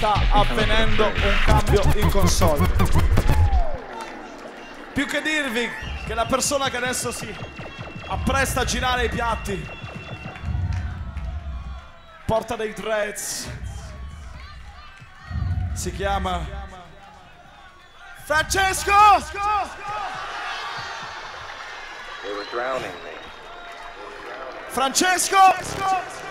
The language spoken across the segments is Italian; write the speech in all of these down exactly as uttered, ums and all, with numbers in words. sta avvenendo un cambio in console. Più che dirvi che la persona che adesso si appresta a girare i piatti porta dei dreads, si chiama Francesco! Francesco!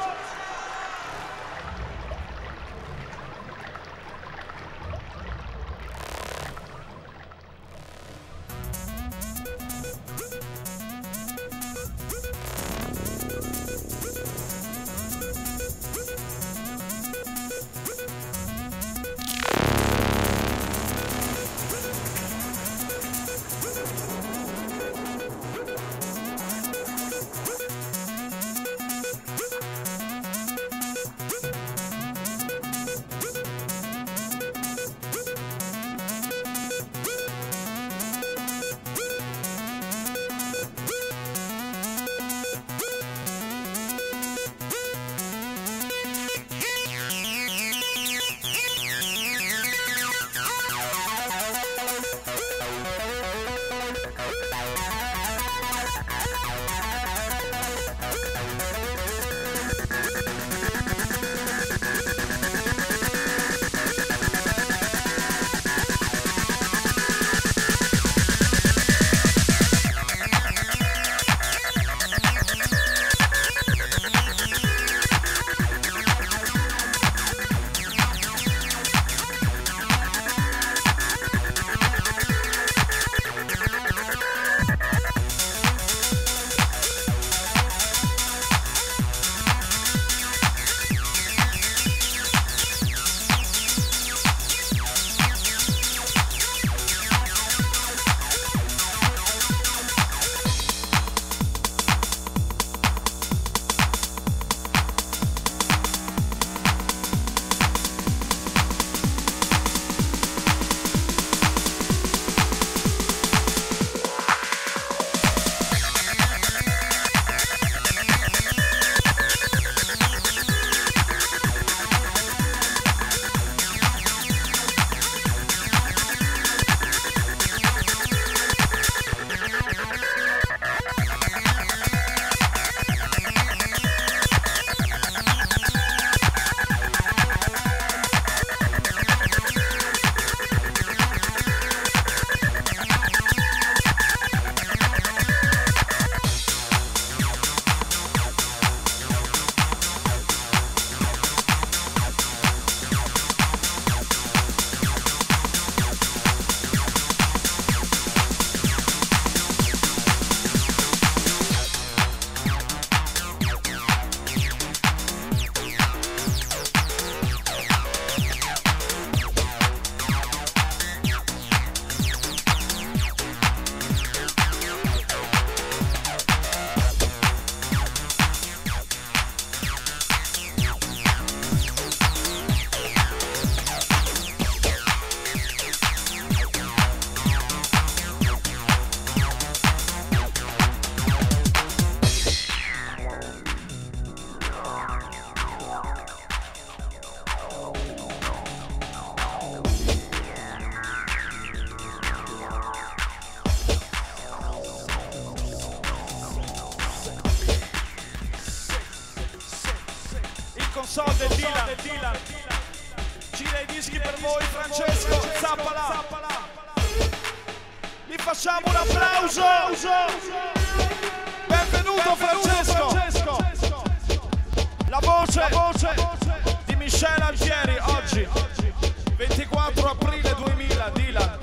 Console del Dylan, Dylan, Dylan, Dylan. Gira i dischi Gira per voi Francesco, Francesco Zappalà. Zappalà. Gli facciamo un applauso. Benvenuto, Benvenuto Francesco. Francesco. La voce, La voce di Michel Altieri oggi, ventiquattro aprile duemila, Dylan.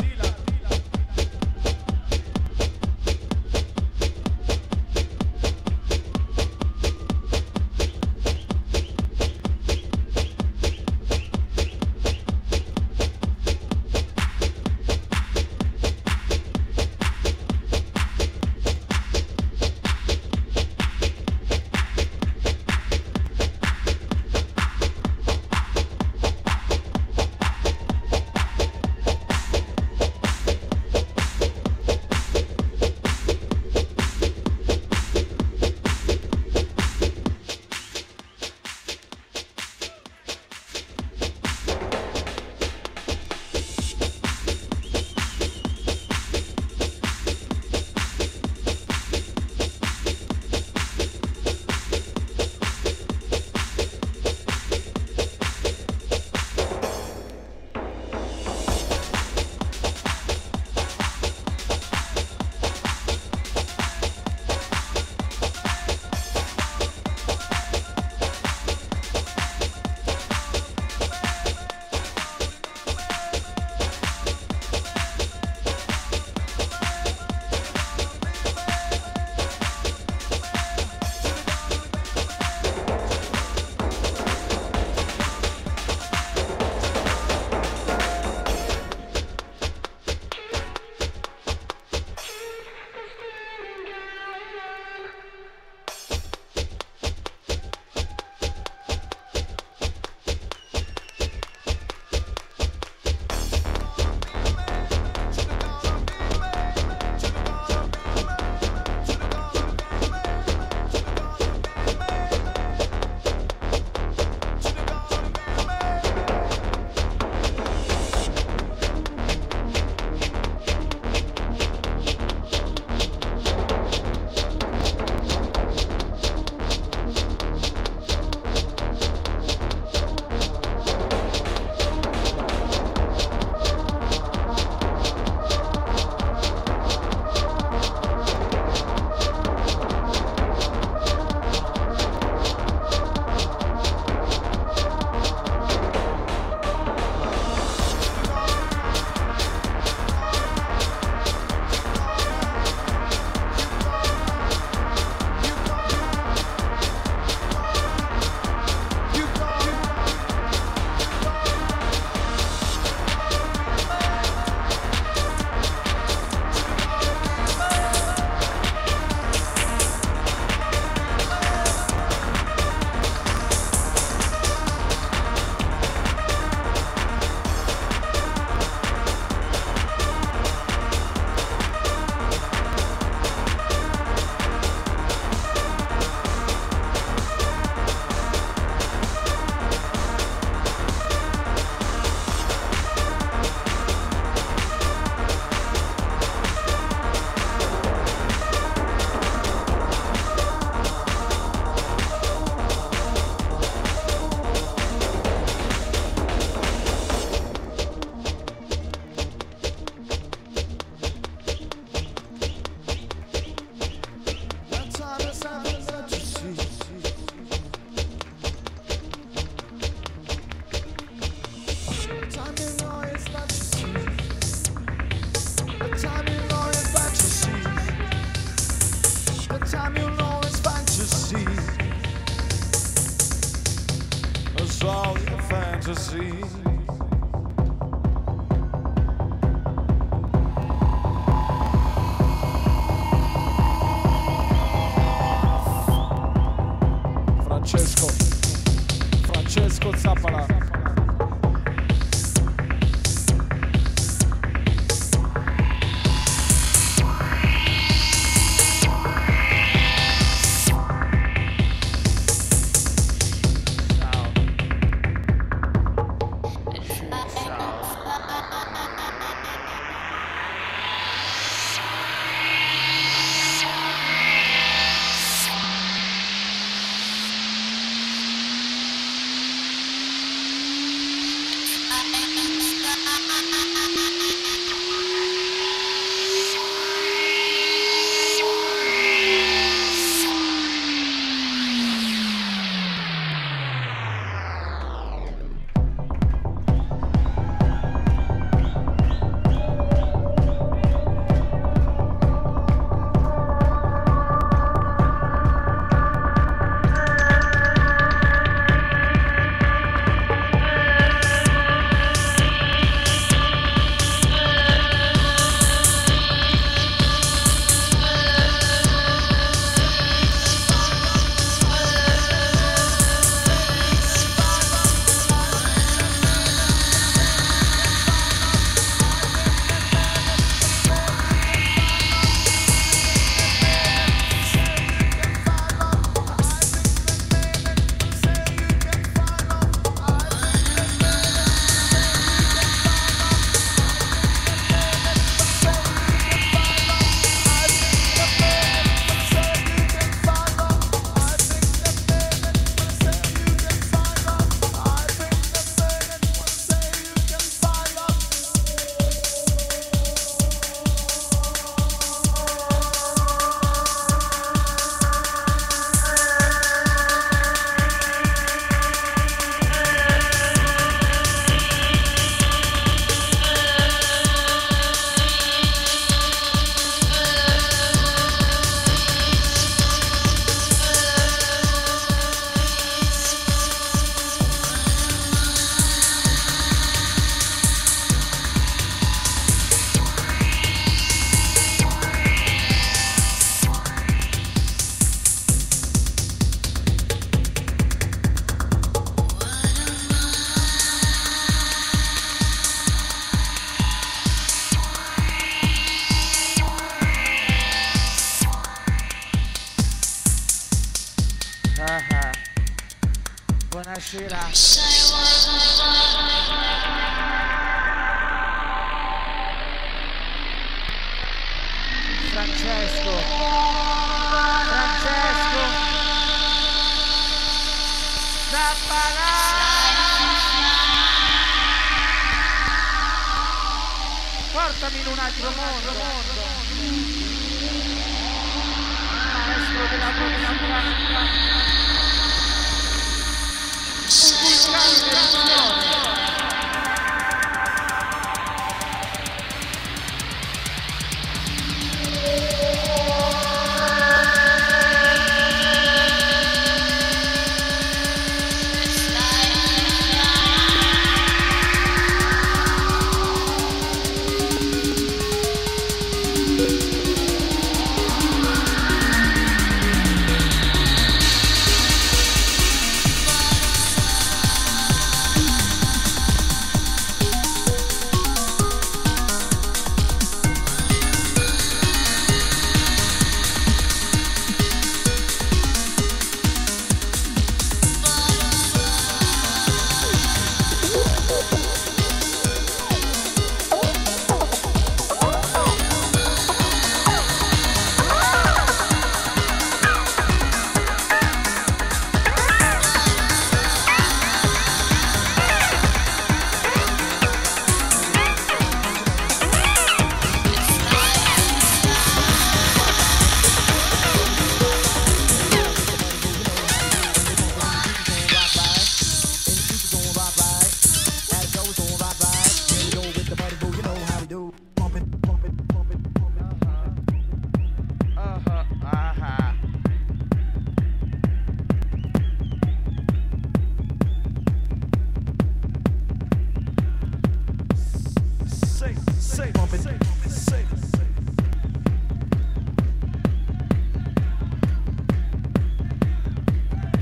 Francesco, Francesco Zappalà. Francesco, Francesco Zappalà. Portami in un altro mondo, mondo. Maestro della musica.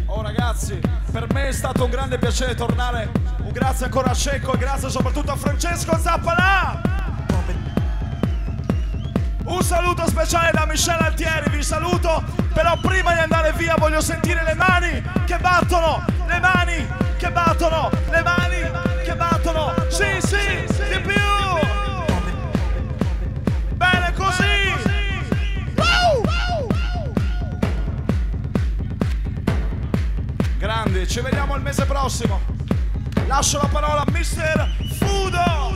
Oh ragazzi, per me è stato un grande piacere tornare. Un grazie ancora a Cecco e grazie soprattutto a Francesco Zappalà. Un saluto speciale da Michel Altieri, vi saluto, però prima di andare via voglio sentire le mani che battono, le mani che battono, le mani che battono, sì sì, di più, bene così! Grandi, ci vediamo il mese prossimo, lascio la parola a Mr Fudo!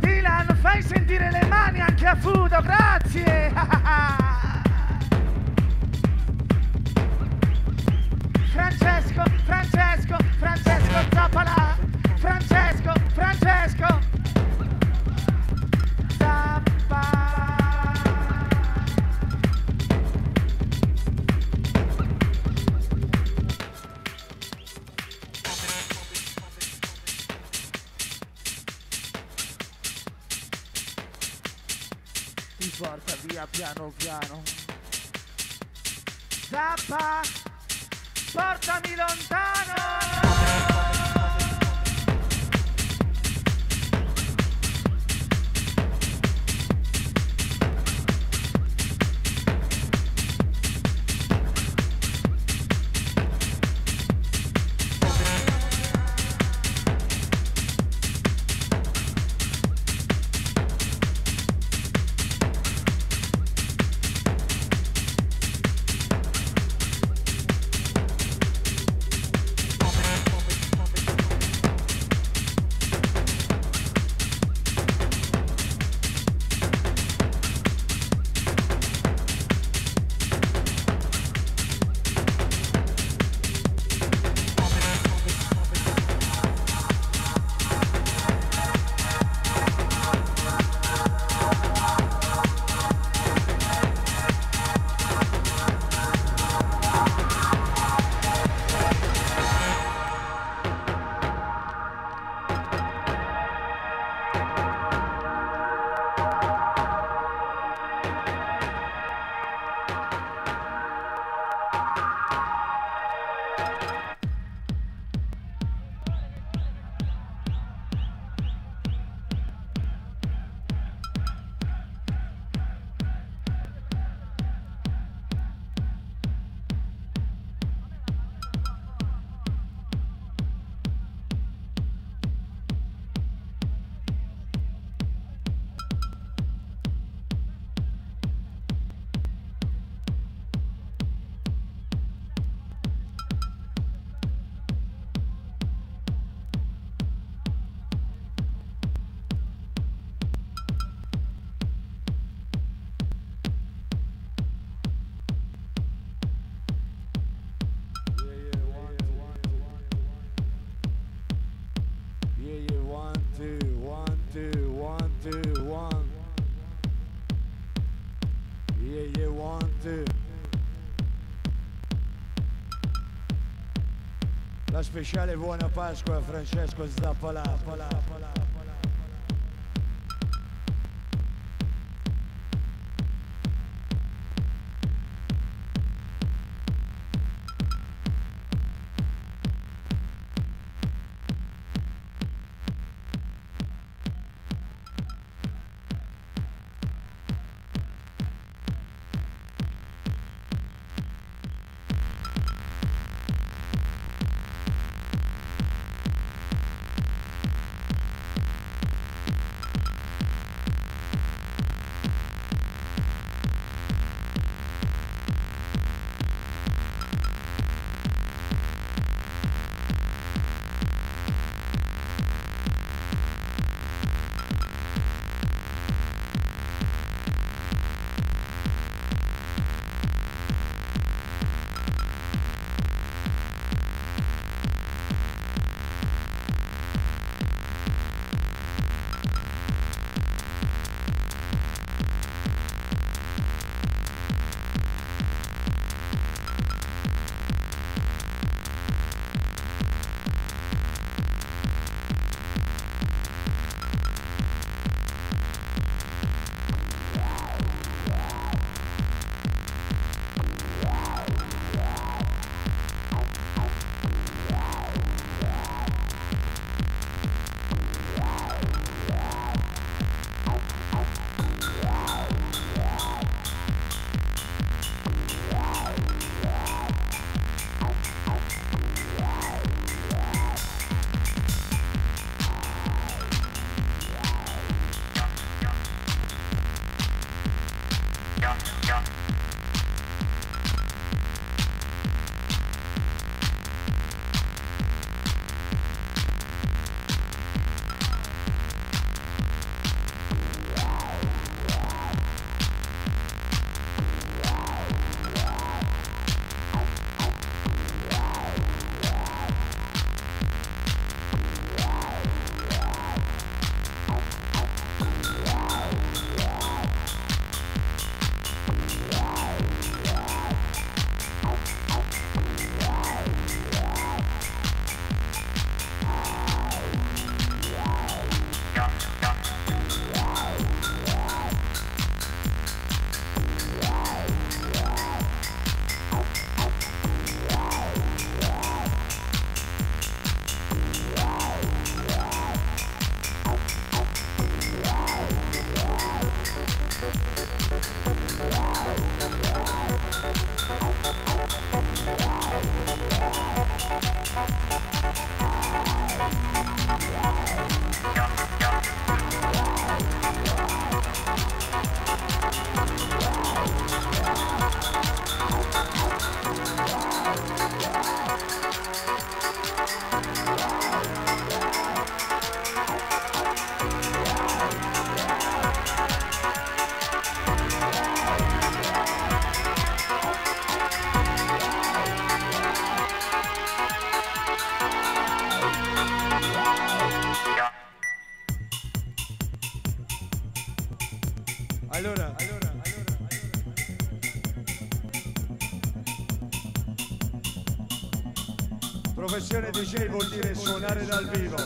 Dylan, fai sentire le mani anche a Fudo, grazie! Francesco, Francesco, Francesco Zappalà, Francesco, Francesco Zappalà. Porta via piano piano Zappa, portami lontano. La speciale buona Pasqua a Francesco Zappalà. Palà, palà. Allora, allora, allora, allora. Professione D J vuol dire suonare dal vivo.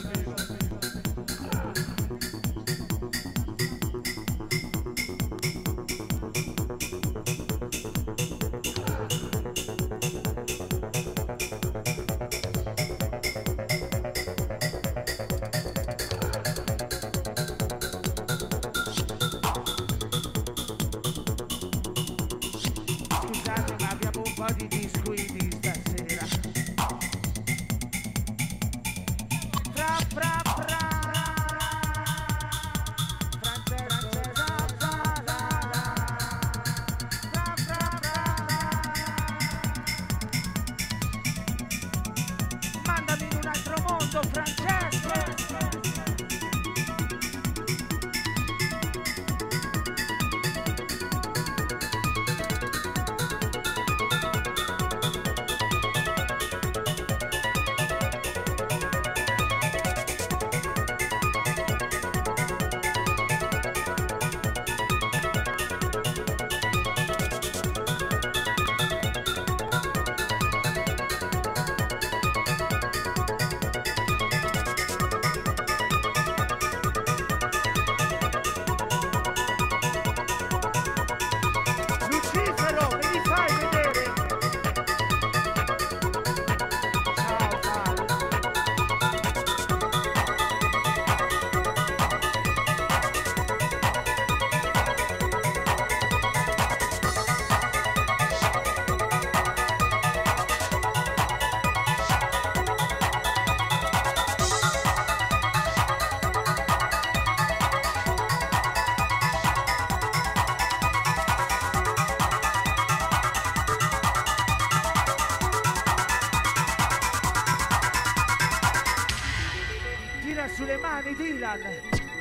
Sulle mani Dylan,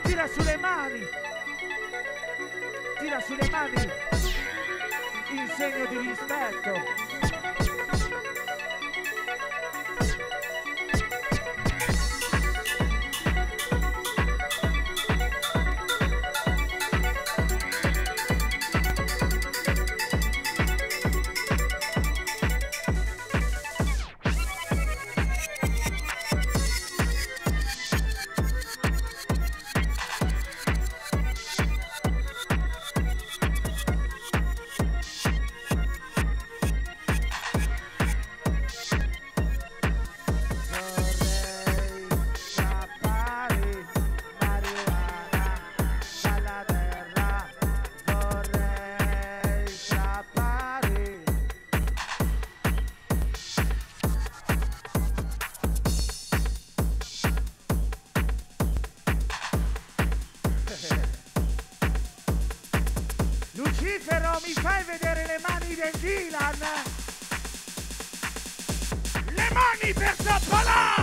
tira sulle mani, tira sulle mani in segno di rispetto. Lucifero, mi fai vedere le mani del Dylan? Le mani per Zappalà!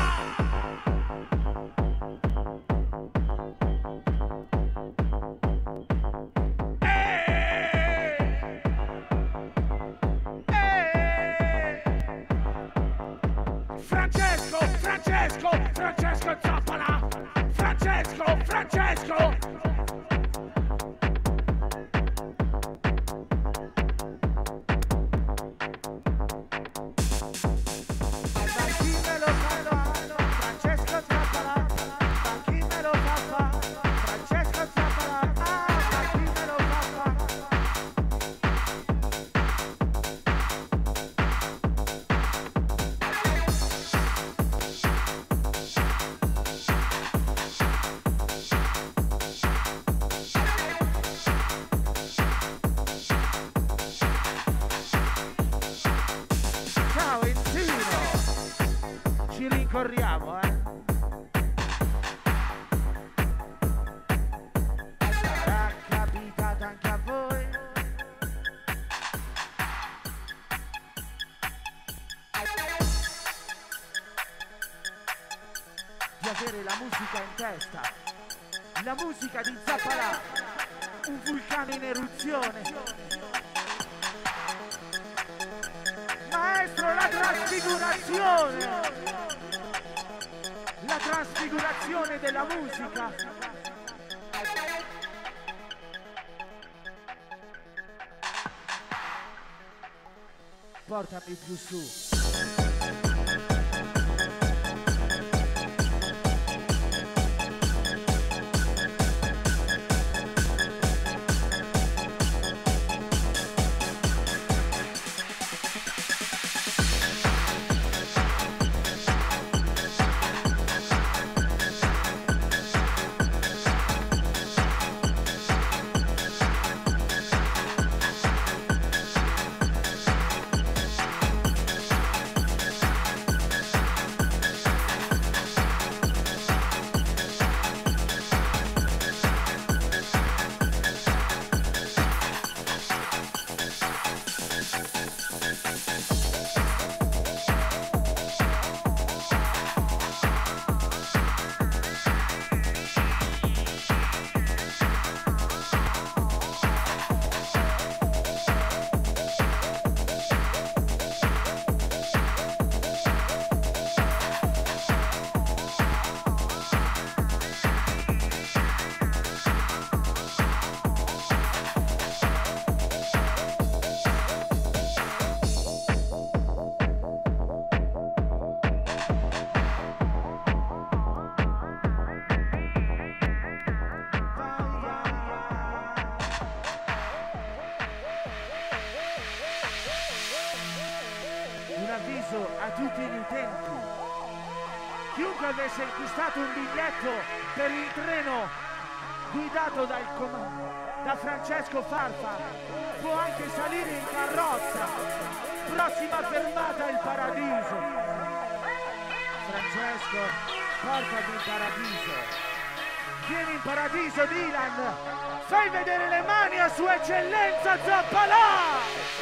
Francesco, Francesco, Francesco Zappalà! Francesco, Francesco! ci ricorriamo, eh. Sarà capitato anche a voi. Di avere la musica in testa, la musica di Zappalà, un vulcano in eruzione. Maestro, la trasfigurazione, la trasfigurazione della musica. Portami più su. Avesse acquistato un biglietto per il treno guidato dal comando da Francesco Farfa può anche salire in carrozza. Prossima fermata il paradiso. Francesco, portami in paradiso, vieni in paradiso. Dylan, fai vedere le mani a sua eccellenza Zappalà.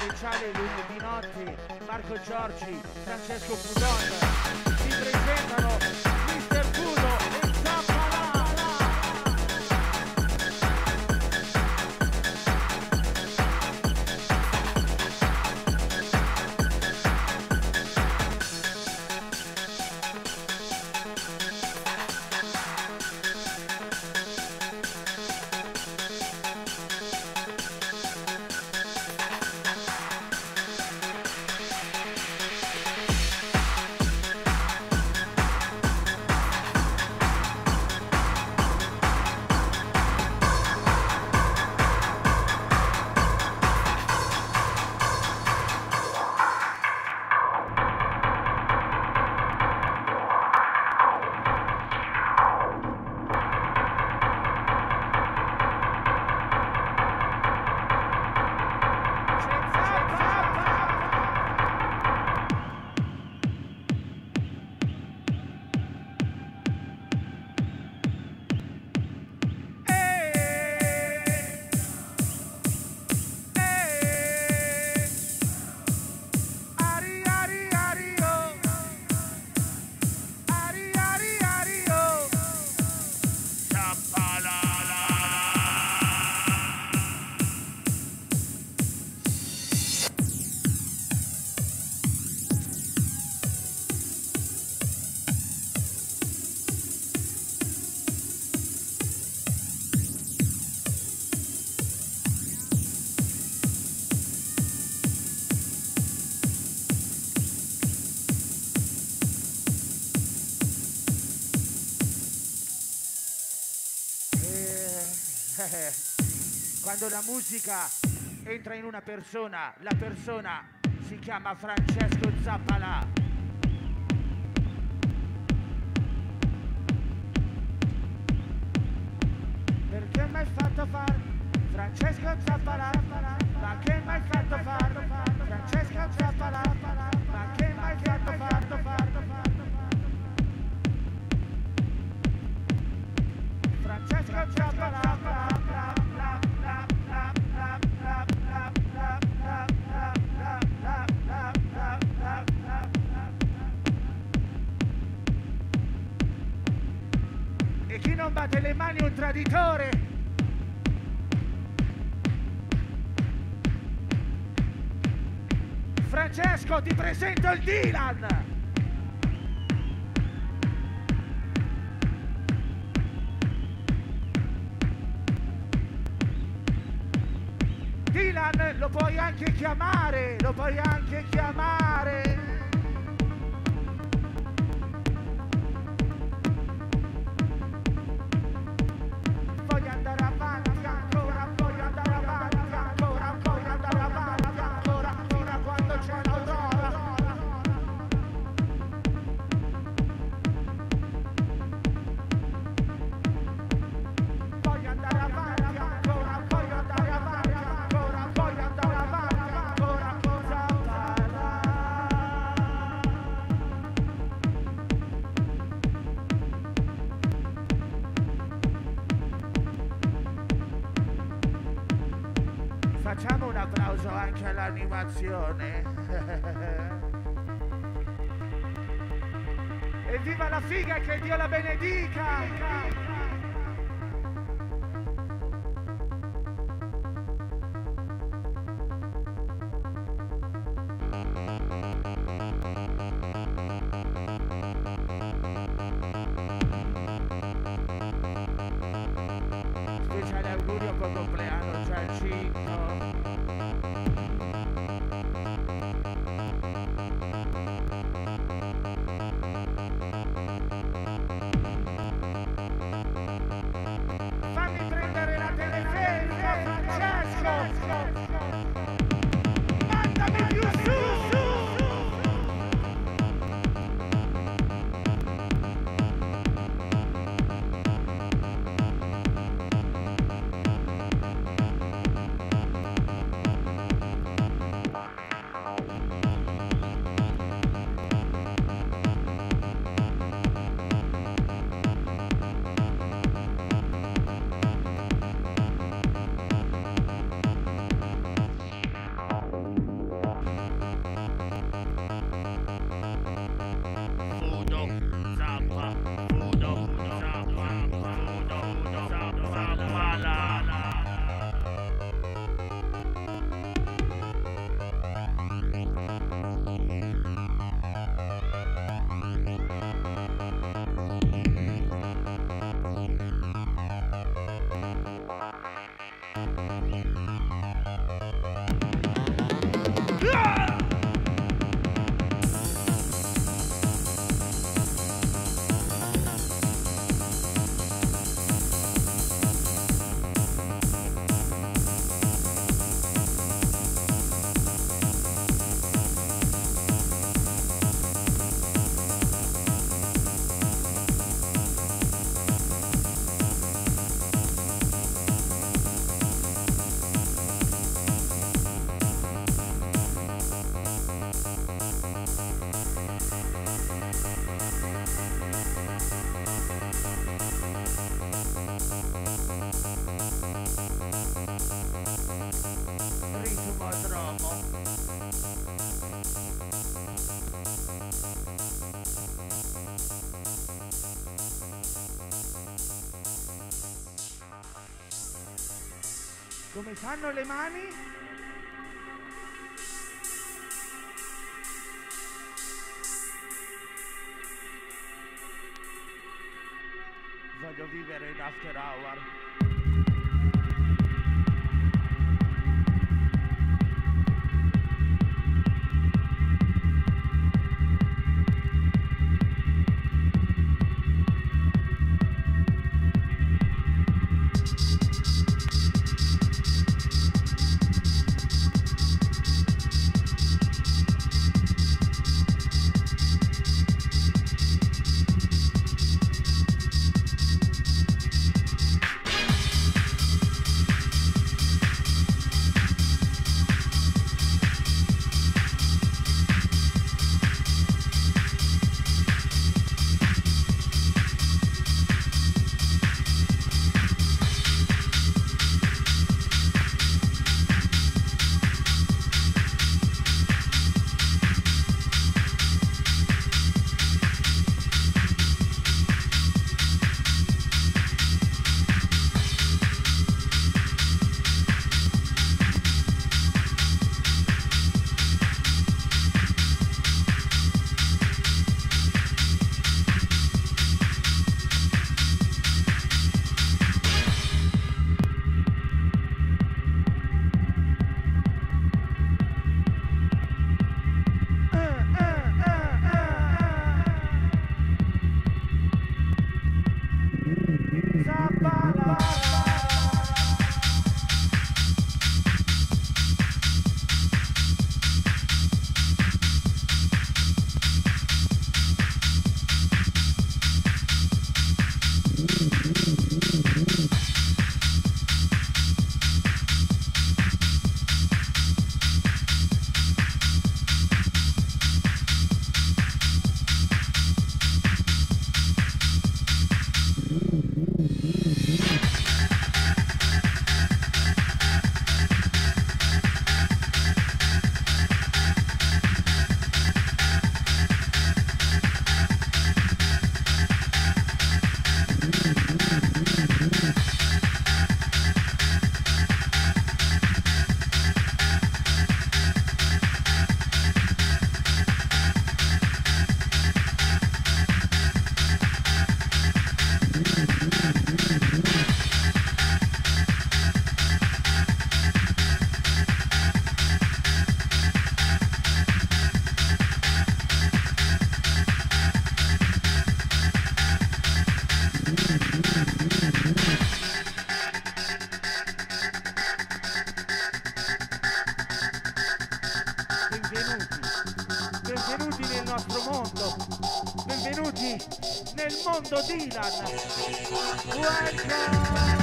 Speciale lunedì notte, Marco Giorgi, Francesco Fudon si presentano Mr Fudo e Zappalà. Quando la musica entra in una persona, la persona si chiama Francesco Zappalà. Perché mi hai fatto far Francesco Zappalà? Ma che mi hai fatto far Francesco Zappalà? Ma che mi hai fatto far Francesco Zappalà? E chi non batte le mani è un traditore. Francesco, ti presento il Dylan. Dylan lo puoi anche chiamare, lo puoi anche chiamare. Facciamo un applauso anche all'animazione. Evviva la figa e che Dio la benedica! Speciale augurio per compleanno, Giacinto. Come fanno le mani? Voglio vivere in after hour. benvenuti, benvenuti nel nostro mondo, benvenuti nel mondo Dylan. Welcome!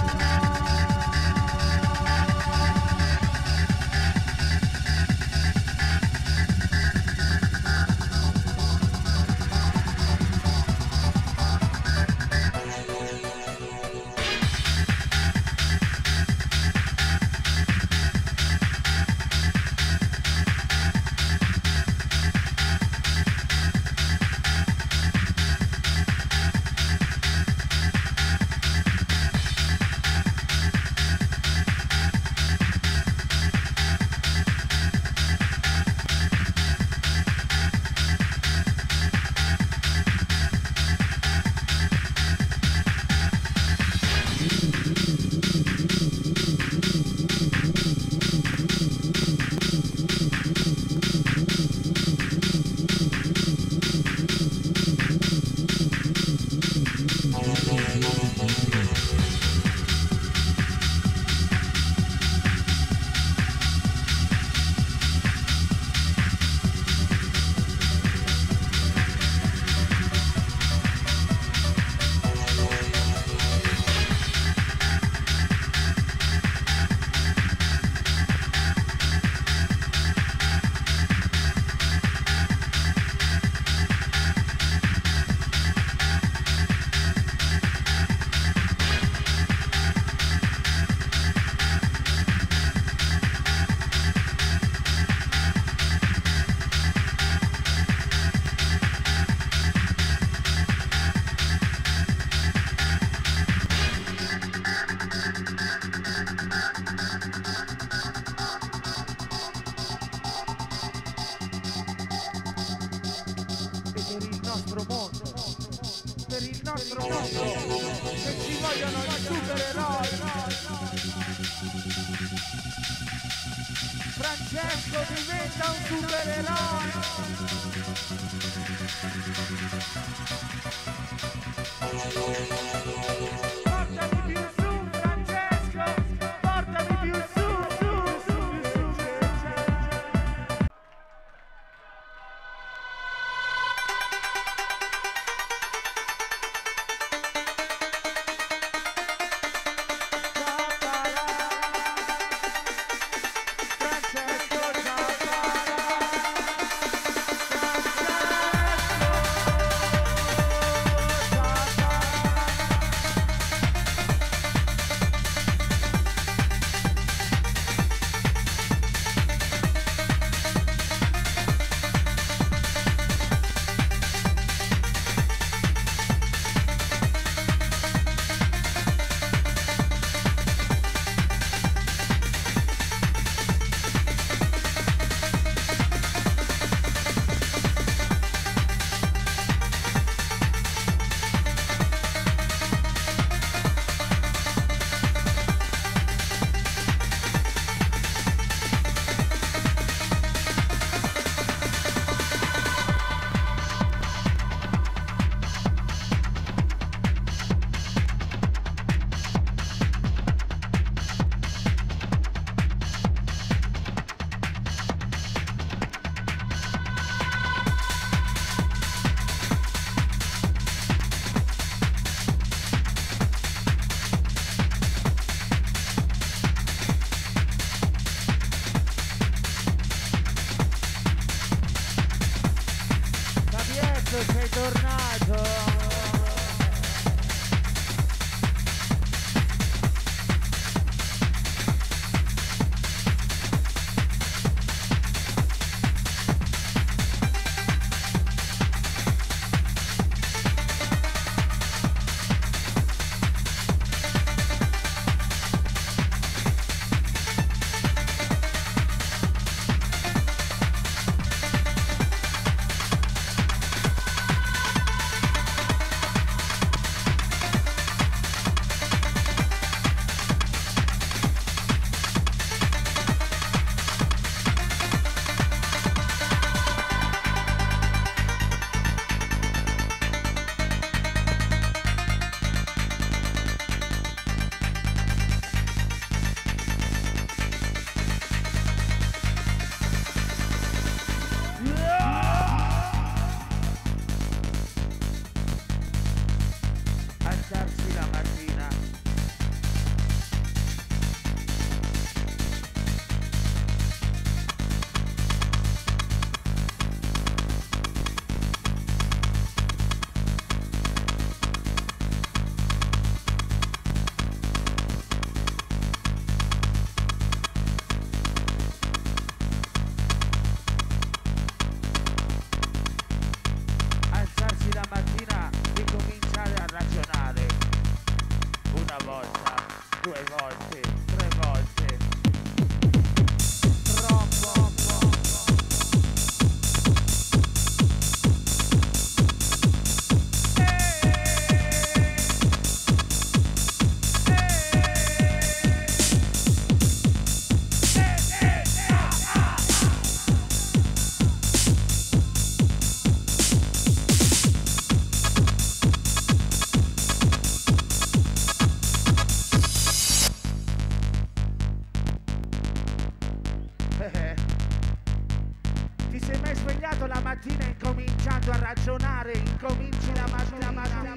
Ti sei mai svegliato la mattina incominciando a ragionare? Incominci la mattina, mattina,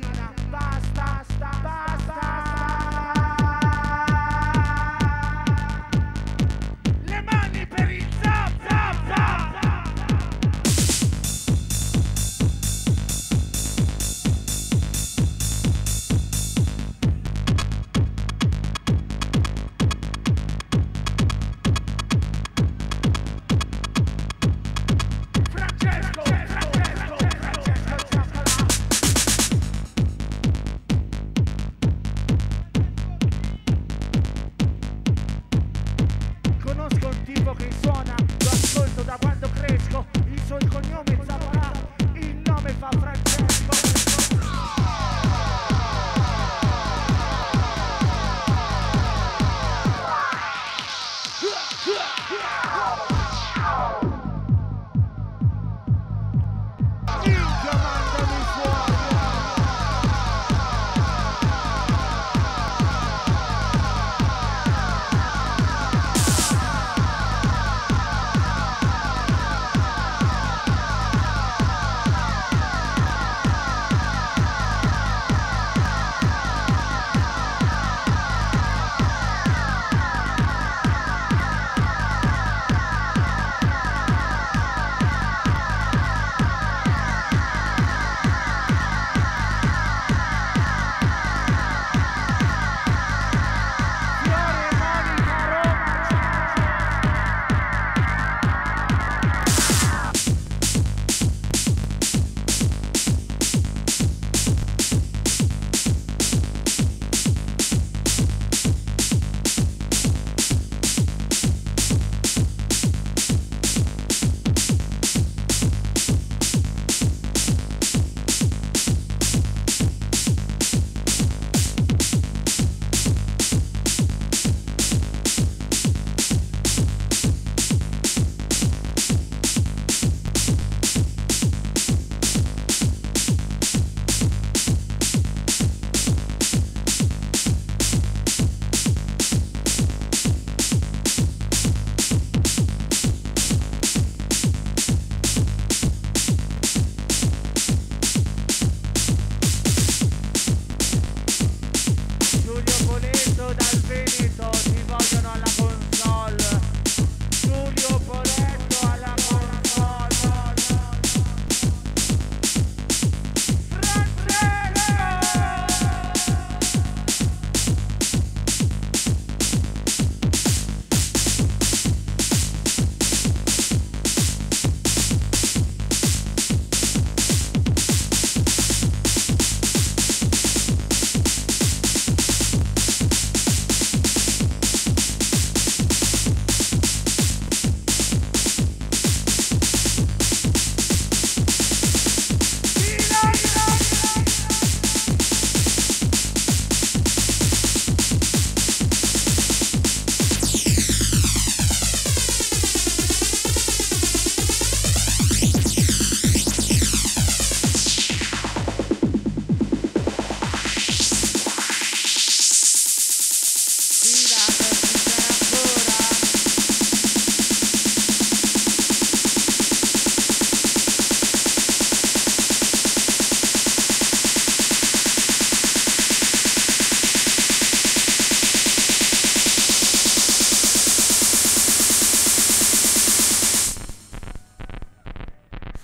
basta, basta, basta. Le mani per il zap, zap, zap.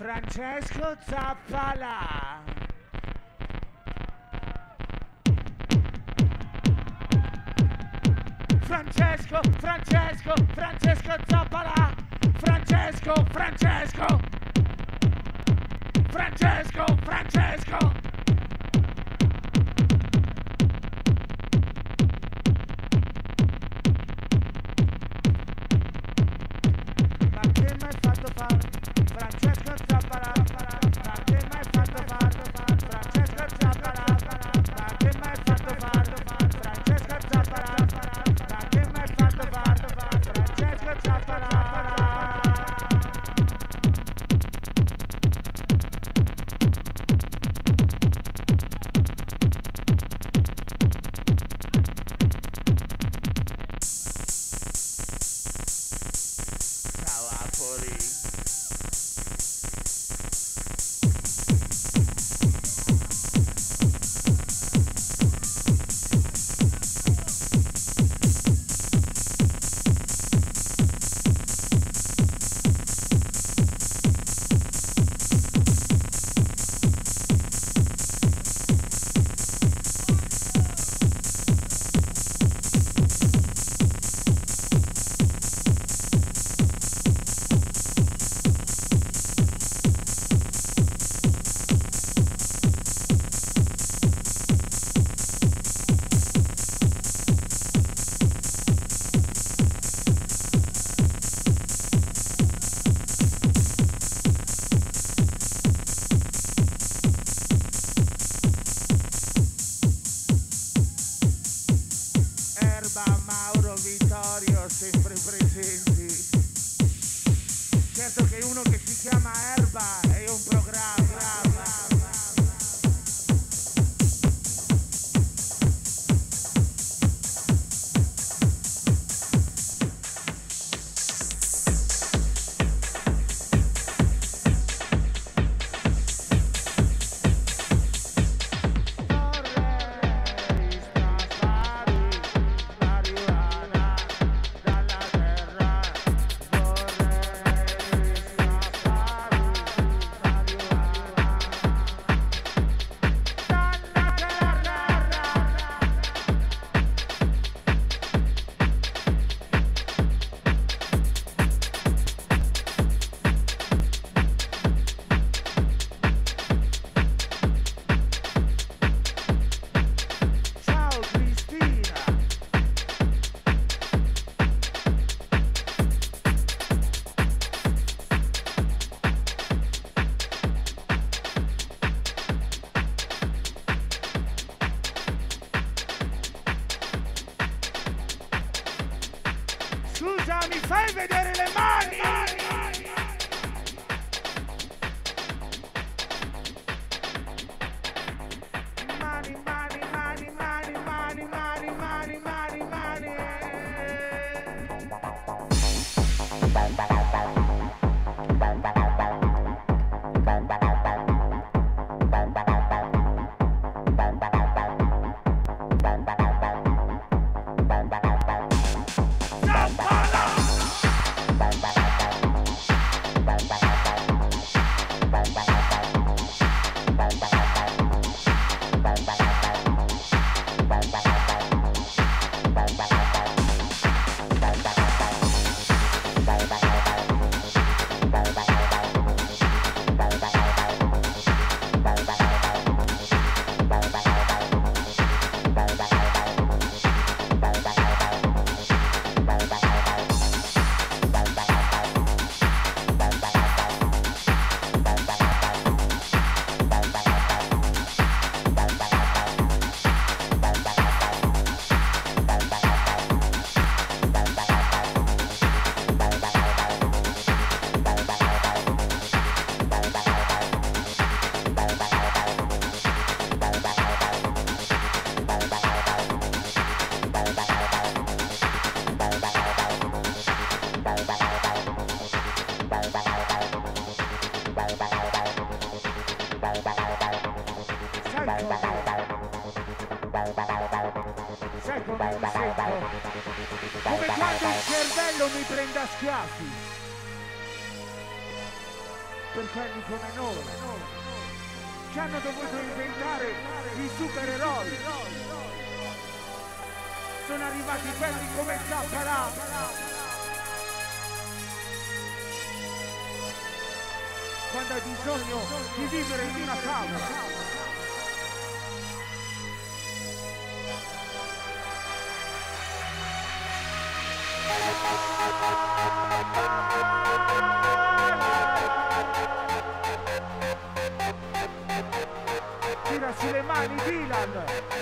Francesco Zappalà. Francesco, Francesco, Francesco Zappalà. Francesco, Francesco. Francesco, Francesco. Ma che mi hai fatto fare? Francesco Zappalà, ma che mi hai fatto fare? Francesco Zappalà, ma che mi hai fatto fare? Francesco Zappalà, ma che mi hai fatto fare? Francesco Zappalà. certo che uno che si chiama Erba è un programma. Come noi, ci hanno dovuto inventare i supereroi, sono arrivati quelli come Zappalà, quando hai bisogno di vivere in una tavola. Tirasi le mani, Dylan!